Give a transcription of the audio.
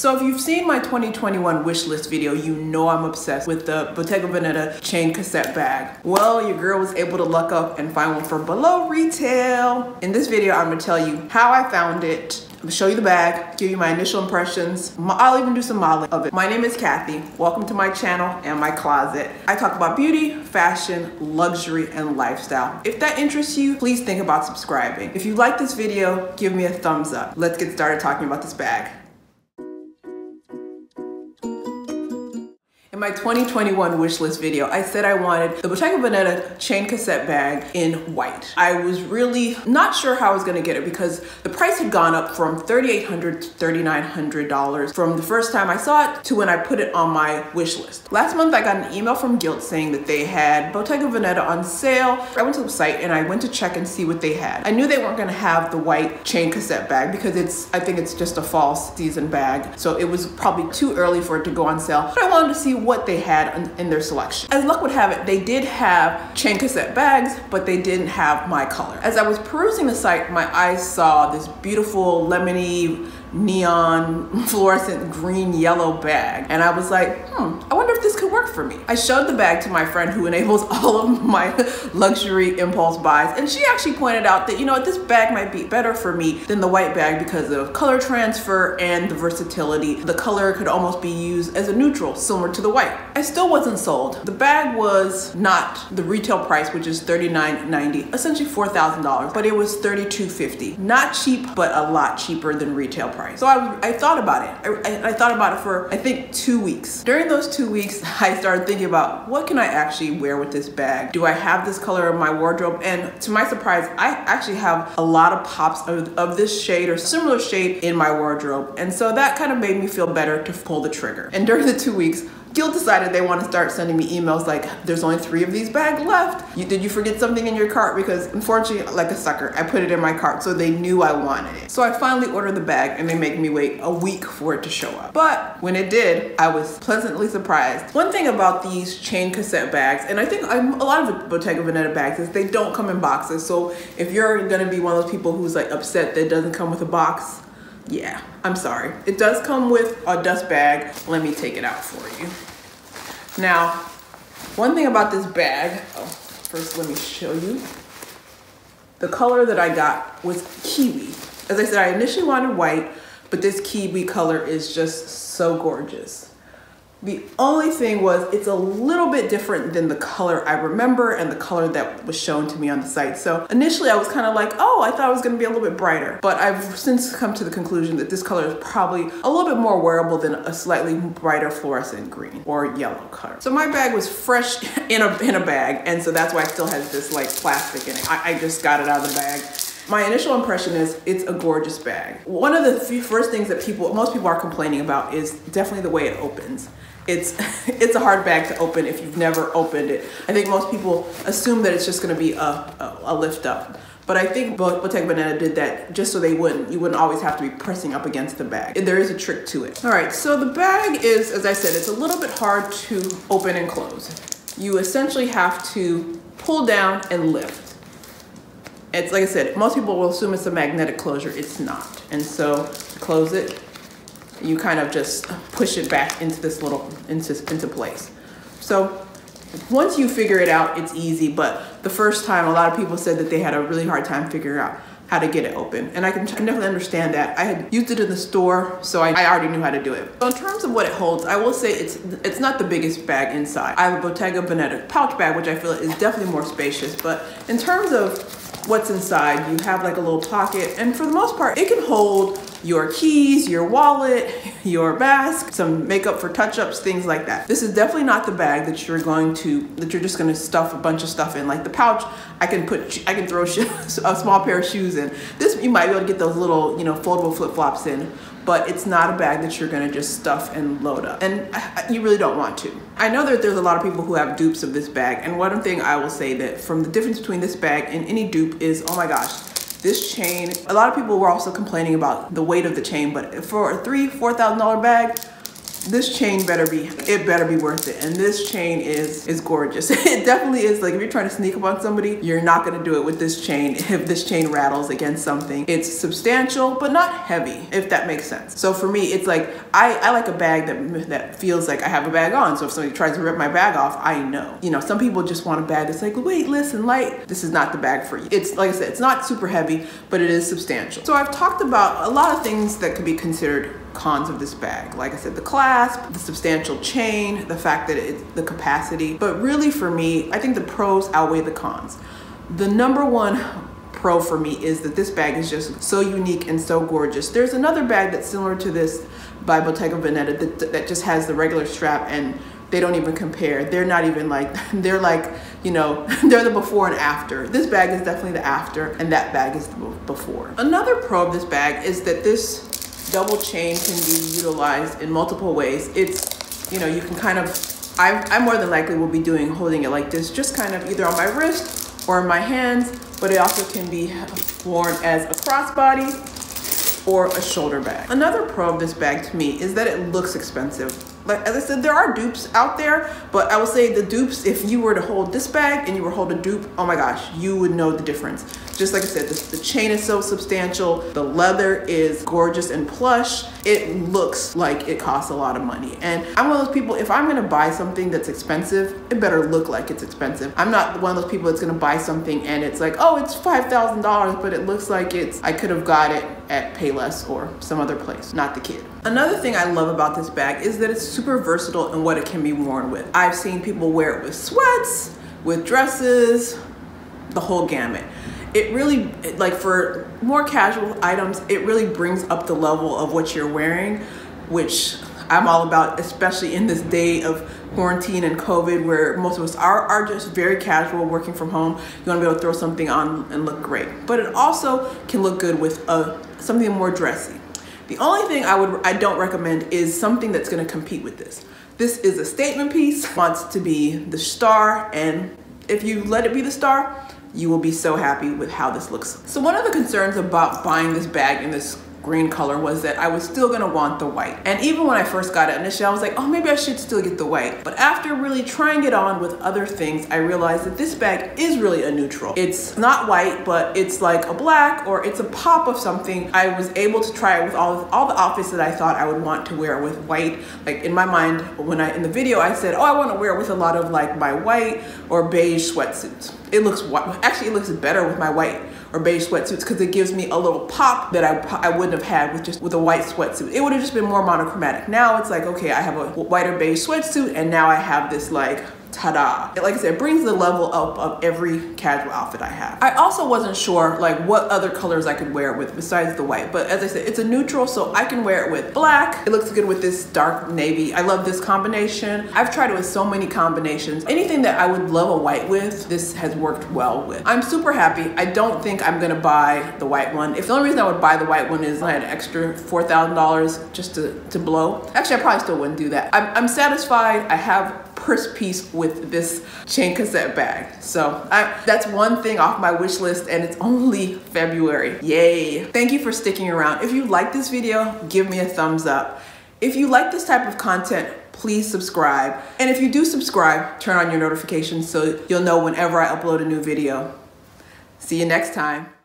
So if you've seen my 2021 wish list video, you know I'm obsessed with the Bottega Veneta chain cassette bag. Well, your girl was able to luck up and find one for below retail. In this video, I'm gonna tell you how I found it. I'm gonna show you the bag, give you my initial impressions. I'll even do some modeling of it. My name is Kathy. Welcome to my channel and my closet. I talk about beauty, fashion, luxury, and lifestyle. If that interests you, please think about subscribing. If you like this video, give me a thumbs up. Let's get started talking about this bag. In my 2021 wish list video, I said I wanted the Bottega Veneta chain cassette bag in white. I was really not sure how I was gonna get it because the price had gone up from $3,800 to $3,900 from the first time I saw it to when I put it on my wish list. Last month, I got an email from Gilt saying that they had Bottega Veneta on sale. I went to the site and I went to check and see what they had. I knew they weren't gonna have the white chain cassette bag because I think it's just a fall season bag. So it was probably too early for it to go on sale, but I wanted to see what they had in their selection. As luck would have it, they did have chain cassette bags, but they didn't have my color. As I was perusing the site, my eyes saw this beautiful lemony, neon, fluorescent green, yellow bag. And I was like, I wonder if this could work for me. I showed the bag to my friend who enables all of my luxury impulse buys. And she actually pointed out that, you know, this bag might be better for me than the white bag because of color transfer and the versatility. The color could almost be used as a neutral, similar to the white. I still wasn't sold. The bag was not the retail price, which is $39.90, essentially $4,000, but it was $32.50. Not cheap, but a lot cheaper than retail price. So I thought about it. I thought about it for, I think, 2 weeks. During those 2 weeks, I started thinking about what can I actually wear with this bag? Do I have this color in my wardrobe? And to my surprise, I actually have a lot of pops of this shade or similar shade in my wardrobe. And so that kind of made me feel better to pull the trigger. And during the 2 weeks, Gilt decided they want to start sending me emails like, there's only 3 of these bags left. Did you forget something in your cart? Because unfortunately, like a sucker, I put it in my cart, so they knew I wanted it. So I finally ordered the bag and they make me wait a week for it to show up. But when it did, I was pleasantly surprised. One thing about these chain cassette bags, and I think a lot of the Bottega Veneta bags, is they don't come in boxes. So if you're going to be one of those people who's like upset that it doesn't come with a box, yeah, I'm sorry. It does come with a dust bag. Let me take it out for you. Now, one thing about this bag, first let me show you. The color that I got was Kiwi. As I said, I initially wanted white, but this Kiwi color is just so gorgeous. The only thing was it's a little bit different than the color I remember and the color that was shown to me on the site. So initially I was kind of like, oh, I thought it was going to be a little bit brighter. But I've since come to the conclusion that this color is probably a little bit more wearable than a slightly brighter fluorescent green or yellow color. So my bag was fresh in a bag. And so that's why it still has this like plastic in it. I just got it out of the bag. My initial impression is it's a gorgeous bag. One of the first things that most people are complaining about is definitely the way it opens. It's a hard bag to open if you've never opened it. I think most people assume that it's just gonna be a lift up. But I think Bottega Veneta did that just so you wouldn't always have to be pressing up against the bag. There is a trick to it. All right, so the bag is, as I said, it's a little bit hard to open and close. You essentially have to pull down and lift. It's like I said, most people will assume it's a magnetic closure. It's not. And so to close it, you kind of just push it back into this into place. So once you figure it out, it's easy. But the first time, a lot of people said that they had a really hard time figuring out how to get it open. And I can definitely understand that. I had used it in the store, so I already knew how to do it. So in terms of what it holds, I will say it's not the biggest bag inside. I have a Bottega Veneta pouch bag, which I feel is definitely more spacious. But in terms of what's inside, you have like a little pocket, and for the most part, it can hold your keys, your wallet, your mask, some makeup for touch-ups, things like that. This is definitely not the bag that you're just gonna stuff a bunch of stuff in. Like the pouch, I can throw shoes, a small pair of shoes in. This, you might be able to get those little, you know, foldable flip-flops in, but it's not a bag that you're gonna just stuff and load up. And you really don't want to. I know that there's a lot of people who have dupes of this bag. And one thing I will say that from the difference between this bag and any dupe is, oh my gosh, this chain. A lot of people were also complaining about the weight of the chain, but for a $3,000-$4,000 bag, this chain better be worth it. And this chain is gorgeous. It definitely is. Like, if you're trying to sneak up on somebody, you're not gonna do it with this chain. If this chain rattles against something, it's substantial but not heavy, if that makes sense. So for me, it's like I like a bag that feels like I have a bag on. So if somebody tries to rip my bag off, I know. You know, some people just want a bag that's like weightless and light. This is not the bag for you. It's like I said, it's not super heavy, but it is substantial. So I've talked about a lot of things that could be considered cons of this bag. Like I said, the clasp, the substantial chain, the fact that it's the capacity. But really for me, I think the pros outweigh the cons. The number one pro for me is that this bag is just so unique and so gorgeous. There's another bag that's similar to this by Bottega Veneta that just has the regular strap, and they don't even compare. They're not even like, they're like, you know, they're the before and after. This bag is definitely the after, and that bag is the before. Another pro of this bag is that this double chain can be utilized in multiple ways. It's, you know, you can kind of, I more than likely will be holding it like this, just kind of either on my wrist or in my hands, but it also can be worn as a crossbody or a shoulder bag. Another pro of this bag to me is that it looks expensive. Like, as I said, there are dupes out there, but I will say the dupes, if you were to hold this bag and you were holding a dupe, oh my gosh, you would know the difference. Just like I said, the chain is so substantial. The leather is gorgeous and plush. It looks like it costs a lot of money. And I'm one of those people, if I'm gonna buy something that's expensive, it better look like it's expensive. I'm not one of those people that's gonna buy something and it's like, oh, it's $5,000, but it looks like it's, I could have got it at Payless or some other place, not the Kid. Another thing I love about this bag is that it's super versatile in what it can be worn with. I've seen people wear it with sweats, with dresses, the whole gamut. It really, like, for more casual items, it really brings up the level of what you're wearing, which I'm all about, especially in this day of quarantine and COVID, where most of us are just very casual, working from home. You want to be able to throw something on and look great, but it also can look good with something more dressy. The only thing I don't recommend is something that's gonna compete with this. This is a statement piece, wants to be the star, and if you let it be the star, you will be so happy with how this looks. So one of the concerns about buying this bag in this green color was that I was still gonna want the white. And even when I first got it initially, I was like, oh, maybe I should still get the white. But after really trying it on with other things, I realized that this bag is really a neutral. It's not white, but it's like a black, or it's a pop of something. I was able to try it with all the outfits that I thought I would want to wear with white. Like, in my mind, in the video, I said, oh, I wanna wear it with a lot of like my white or beige sweatsuits. It looks white. Actually, it looks better with my white or beige sweatsuits because it gives me a little pop that I wouldn't have had with a white sweatsuit. It would have just been more monochromatic. Now it's like, okay, I have a white or beige sweatsuit, and now I have this like, ta-da. Like I said, it brings the level up of every casual outfit I have. I also wasn't sure like what other colors I could wear it with besides the white, but as I said, it's a neutral, so I can wear it with black. It looks good with this dark navy. I love this combination. I've tried it with so many combinations. Anything that I would love a white with, this has worked well with. I'm super happy. I don't think I'm gonna buy the white one. If the only reason I would buy the white one is I had an extra $4,000 just to blow. Actually, I probably still wouldn't do that. I'm satisfied. I have first piece with this chain cassette bag. So that's one thing off my wish list, and it's only February. Yay. Thank you for sticking around. If you like this video, give me a thumbs up. If you like this type of content, please subscribe. And if you do subscribe, turn on your notifications so you'll know whenever I upload a new video. See you next time.